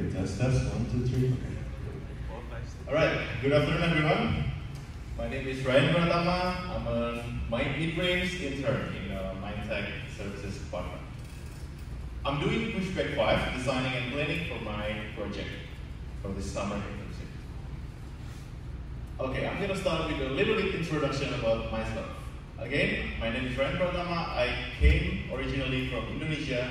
Okay, test, 1, 2, 3. Okay. All right, good afternoon, everyone. My name is Ryan Pratama. I'm a MindBrains intern in Mindtech Services Partner. I'm doing Pushback 5, designing and planning for my project for this summer internship. Okay, I'm going to start with a little bit introduction about myself. Again, my name is Ryan Pratama. I came originally from Indonesia,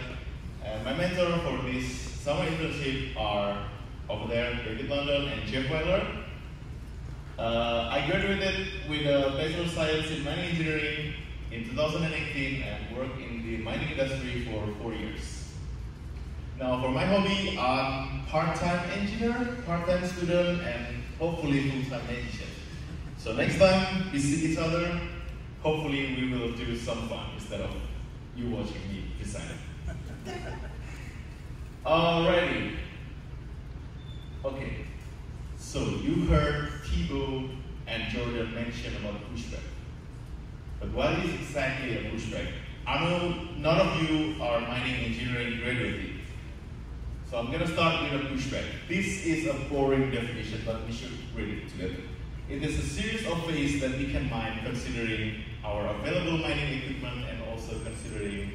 and my mentor for this summer internship are over there, David London and Jeff Weiler. I graduated with a Bachelor of Science in Mining Engineering in 2018 and worked in the mining industry for 4 years. Now, for my hobby, I'm part-time engineer, part-time student, and hopefully full-time musician. So next time we see each other, hopefully we will do some fun instead of you watching me design. Alrighty. Okay. So you heard Thibault and Jordan mention about pushback. But what is exactly a pushback? I know none of you are mining engineering graduates. So I'm going to start with a pushback. This is a boring definition, but we should read it together. It is a series of ways that we can mine considering our available mining equipment and also considering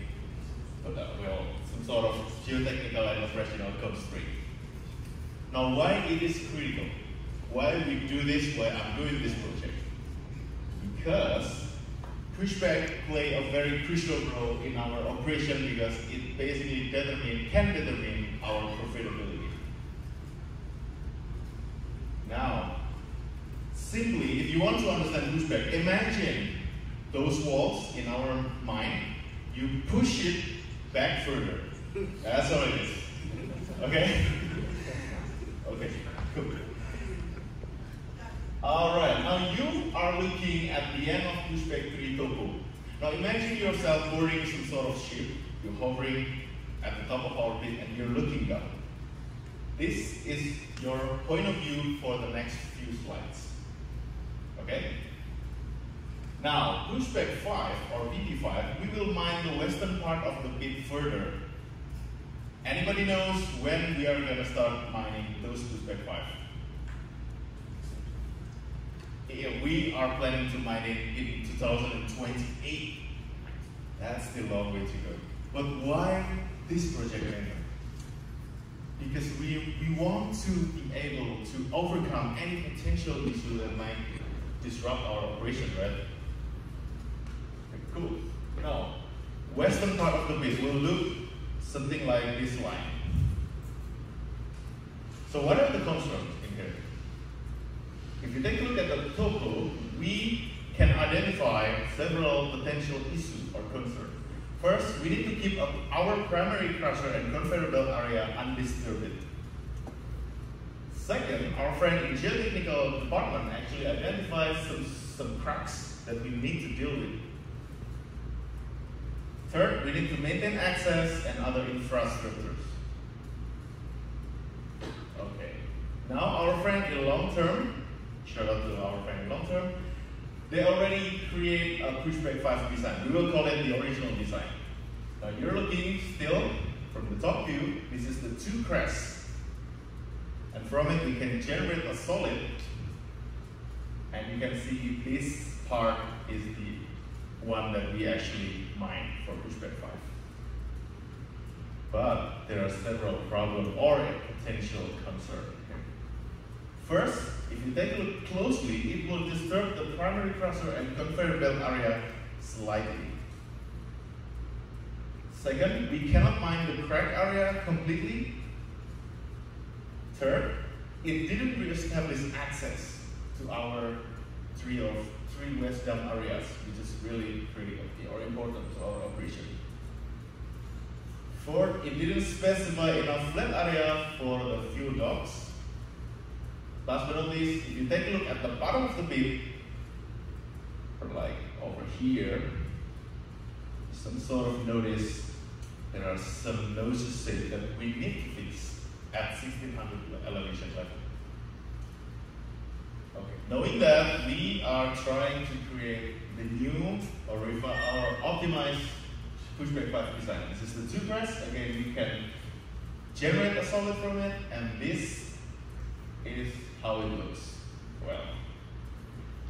some sort of geotechnical and operational constraint. Now, why it is critical? Why we do this, why I'm doing this project? Because pushback play a very crucial role in our operation because it basically can determine our profitability. Now, simply, if you want to understand pushback, imagine those walls in our mind, you push it back further. That's how it is. Okay? Okay, cool. Alright, now you are looking at the end of Pushback 3 topo. Now imagine yourself boarding some sort of ship. You're hovering at the top of our orbit and you're looking down. This is your point of view for the next few slides. Okay? Now, Pushback 5 or VP5, we will mine the western part of the pit further. Anybody knows when we are going to start mining those Pushback 5? We are planning to mine it in 2028. That's still a long way to go. But why this project matter? Because we want to be able to overcome any potential issue that might disrupt our operation, right? Cool. Now, western part of the base will look something like this line. So what are the constructs in here? If you take a look at the topo, we can identify several potential issues or concerns. First, we need to keep up our primary crusher and conveyor belt area undisturbed. Second, our friend in Geo-Technical Department actually identifies some cracks that we need to deal with. Third, we need to maintain access and other infrastructures. Okay. Now our friend in long term, shout out to our friend in long term, they already create a Pushback 5 design. We will call it the original design. Now you're looking still from the top view, this is the two crests. And from it we can generate a solid. And you can see this part is the one that we actually mine for Pushback 5. But there are several problems or a potential concern. First, if you take a look closely, it will disturb the primary crusher and conveyor belt area slightly. Second, we cannot mine the crack area completely. Third, it didn't re-establish access to our three west dam areas, which is really critical or important to our operation. Fourth, it didn't specify enough flat area for the fuel docks. Last but not least, if you take a look at the bottom of the pit, or like over here, some sort of notice, there are some noses that we need to fix at 1600 elevation level. Okay. Knowing that, we are trying to create the new or optimized Pushback 5 design. This is the two press, again we can generate a solid from it, and this is how it looks. Well,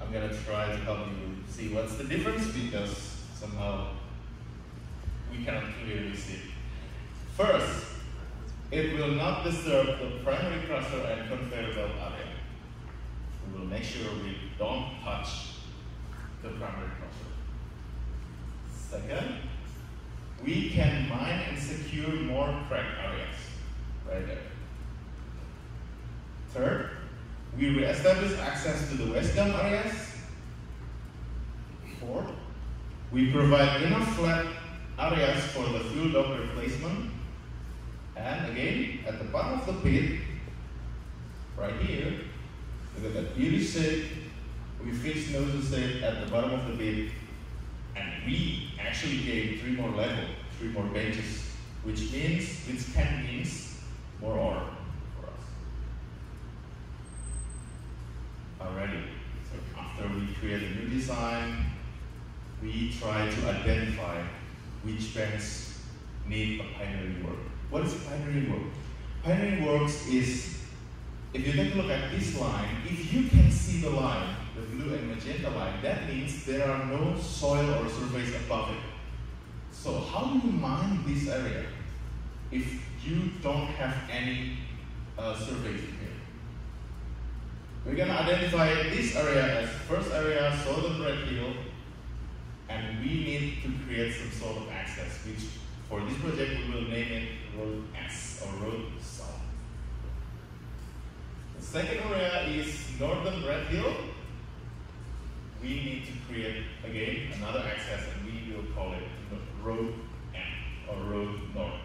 I'm gonna try to help you see what's the difference, because somehow we cannot clearly see. First, it will not disturb the primary cluster and conveyor belt array. We will make sure we don't touch the primary cluster. Second, we can mine and secure more crack areas, right there. Third, we reestablish access to the waste dump areas. Fourth, we provide enough flat areas for the fuel dock replacement. And again, at the bottom of the pit, right here, look at that beauty shape. We fixed nozzle shape at the bottom of the pit, and we actually gave 3 more levels, 3 more benches, which can mean more ore for us. Already, so after we create a new design, we try to identify which banks need a pioneering work. What is pioneering work? Pioneering works is, if you take a look at this line, if you can see the line, the blue and magenta line, that means there are no soil or surface above it. So how do you mine this area if you don't have any surface here? We're gonna identify this area as first area, southern red hill, and we need to create some sort of access, which for this project we will name it Road S, or Road South. The second area is northern red hill. We need to create, again, another access, and we will call it Road N, or Road North.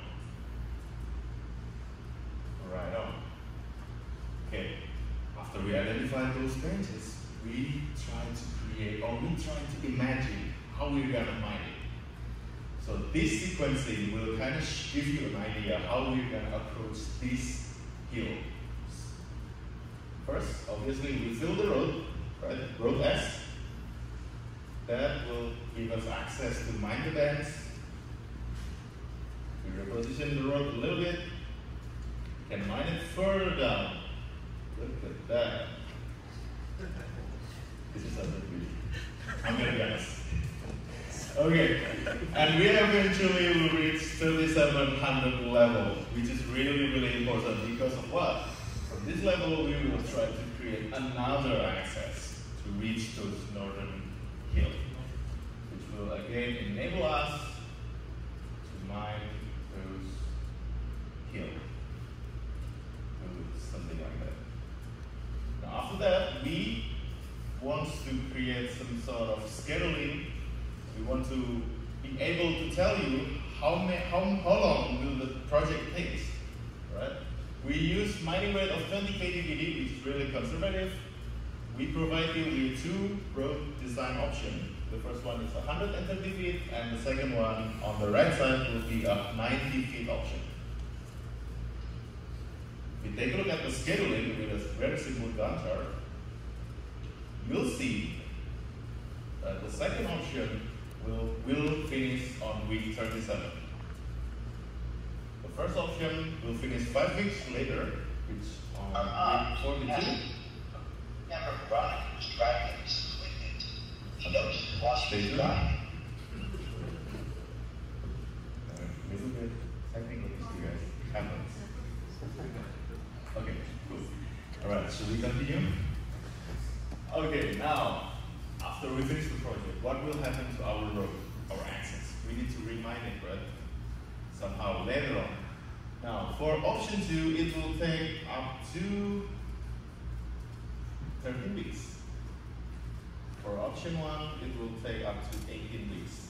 Right on. Okay, after we identify those benches, we try to create, or we try to imagine how we're gonna mine it. So this sequencing will kind of give you an idea how we're gonna approach this hill. First, obviously, we fill the road, right, Road S. That will give us access to mine the banks. We reposition the road a little bit. We can mine it further down. Look at that. This is something really, I'm gonna guess. Okay, and we eventually will reach 3,700 level, which is really, really important because of what? From this level, we will try to create another access to reach those northern hill, which will again enable us to mine those hill. Something like that. Now after that, we want to create some sort of scheduling. We want to be able to tell you how long will the project take, right? We use mining rate of 20 kDPD, which is really conservative. We provide you with 2 road design options. The first one is 130 feet, and the second one on the right side will be a 90 feet option. If you take a look at the scheduling with a very simple Gantt chart, you'll see that the second option will finish on week 37. The first option will finish 5 weeks later, which on week 42. Brian was driving it. He noticed his watch was driving. A little bit technical issue, guys. Happens. Okay, cool. Alright, should we continue? Okay, now, after we finish the project, what will happen to our road, our access? We need to remine it, right? Somehow later on. Now, for option 2, it will take up to 13 weeks. For option 1, it will take up to 18 weeks.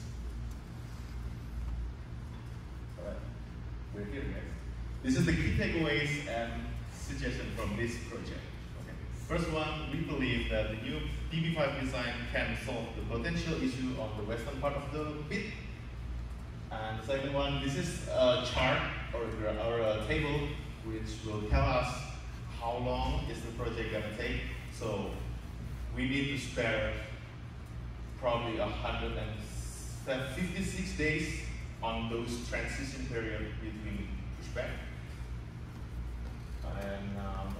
Alright, we're here next. This is the key takeaways and suggestions from this project. Okay. First one, we believe that the new VP5 design can solve the potential issue on the western part of the pit. And the second one, this is a chart or a table which will tell us how long is the project going to take. So we need to spare probably 156 days on those transition period between pushback And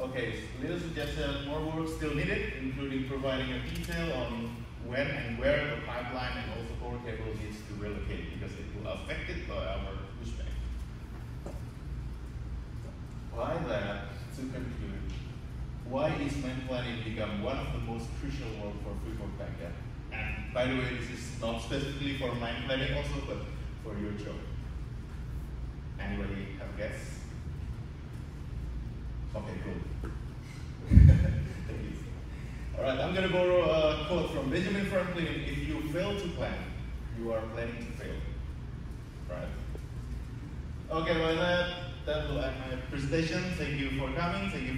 okay, Little Jeff said more work still needed, including providing a detail on when and where the pipeline and also core cable needs to relocate because it will affect it by our pushback. By that, to conclude, why is mine planning become one of the most crucial work for Freeport backend? And by the way, this is not specifically for mine planning also, but for your job. Anybody have a guess? Okay, cool. Thank you. All right, I'm going to borrow a quote from Benjamin Franklin. If you fail to plan, you are planning to fail. Right? Okay, well, that will end my presentation. Thank you for coming. Thank you for